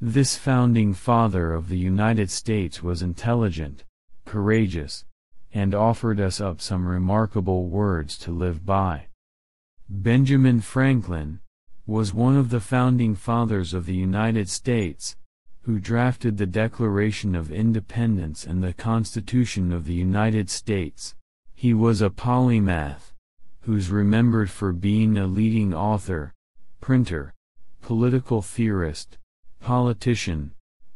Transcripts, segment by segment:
This founding father of the United States was intelligent, courageous, and offered us up some remarkable words to live by. Benjamin Franklin was one of the founding fathers of the United States, who drafted the Declaration of Independence and the Constitution of the United States. He was a polymath, who's remembered for being a leading author, printer, political theorist, politician,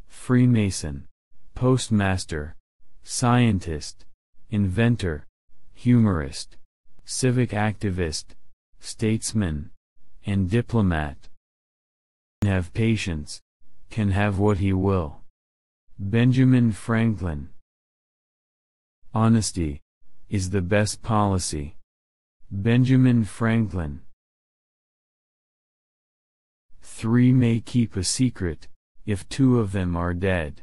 Freemason, postmaster, scientist, inventor, humorist, civic activist, statesman, and diplomat. Have patience, can have what he will. Benjamin Franklin. Honesty is the best policy. Benjamin Franklin. 3 may keep a secret, if 2 of them are dead.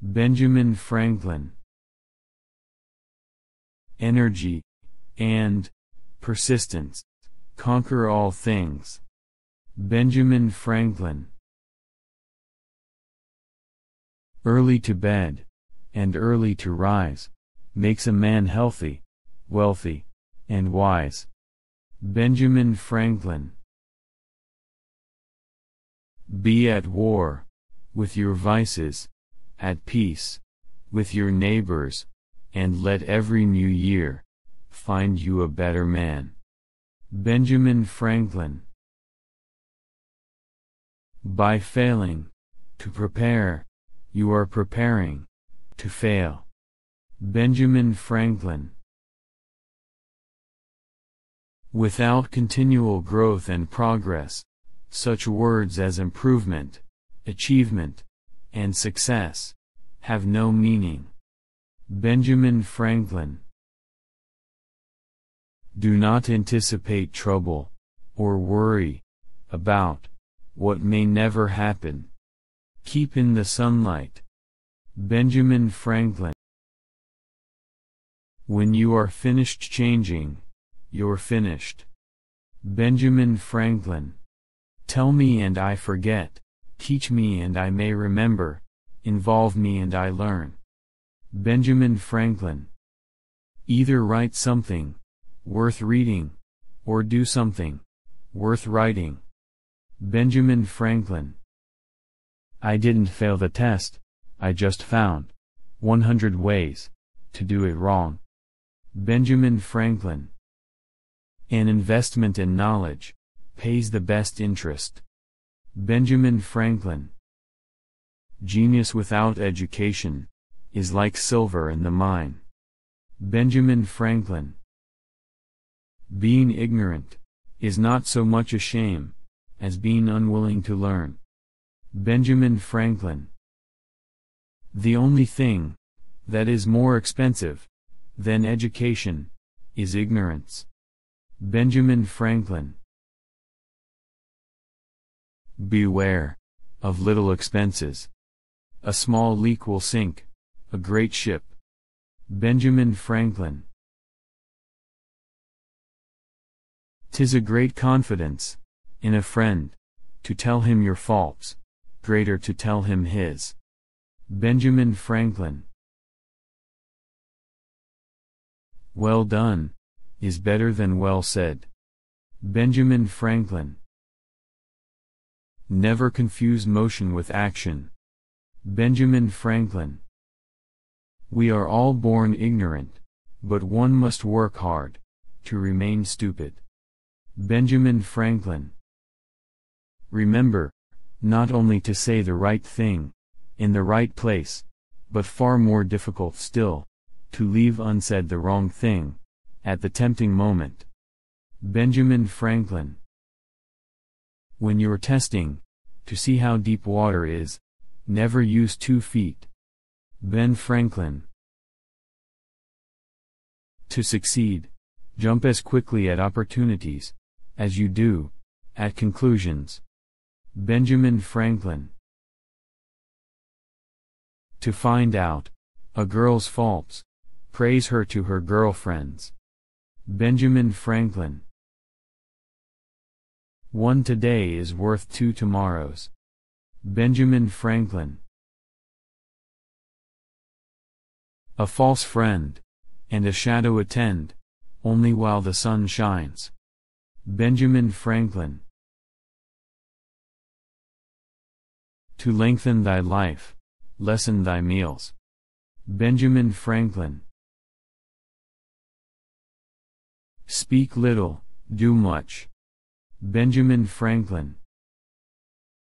Benjamin Franklin. Energy and persistence conquer all things. Benjamin Franklin. Early to bed, and early to rise, makes a man healthy, wealthy, and wise. Benjamin Franklin. Be at war with your vices, at peace with your neighbors, and let every new year find you a better man. Benjamin Franklin. By failing to prepare, you are preparing to fail. Benjamin Franklin. Without continual growth and progress, such words as improvement, achievement, and success have no meaning. Benjamin Franklin. Do not anticipate trouble, or worry about what may never happen. Keep in the sunlight. Benjamin Franklin. When you are finished changing, you're finished. Benjamin Franklin. Tell me and I forget, teach me and I may remember, involve me and I learn. Benjamin Franklin. Either write something worth reading, or do something worth writing. Benjamin Franklin. I didn't fail the test, I just found 100 ways to do it wrong. Benjamin Franklin. An investment in knowledge pays the best interest. Benjamin Franklin. Genius without education is like silver in the mine. Benjamin Franklin. Being ignorant is not so much a shame as being unwilling to learn. Benjamin Franklin. The only thing that is more expensive than education is ignorance. Benjamin Franklin. Beware of little expenses. A small leak will sink a great ship. Benjamin Franklin. 'Tis a great confidence in a friend to tell him your faults, greater to tell him his. Benjamin Franklin. Well done is better than well said. Benjamin Franklin. Never confuse motion with action. Benjamin Franklin. We are all born ignorant, but one must work hard to remain stupid. Benjamin Franklin. Remember, not only to say the right thing, in the right place, but far more difficult still, to leave unsaid the wrong thing, at the tempting moment. Benjamin Franklin. When you're testing, to see how deep water is, never use 2 feet. Ben Franklin. To succeed, jump as quickly at opportunities as you do at conclusions. Benjamin Franklin. To find out a girl's faults, praise her to her girlfriends. Benjamin Franklin. One today is worth 2 tomorrows. Benjamin Franklin. A false friend, and a shadow attend, only while the sun shines. Benjamin Franklin. To lengthen thy life, lessen thy meals. Benjamin Franklin. Speak little, do much. Benjamin Franklin.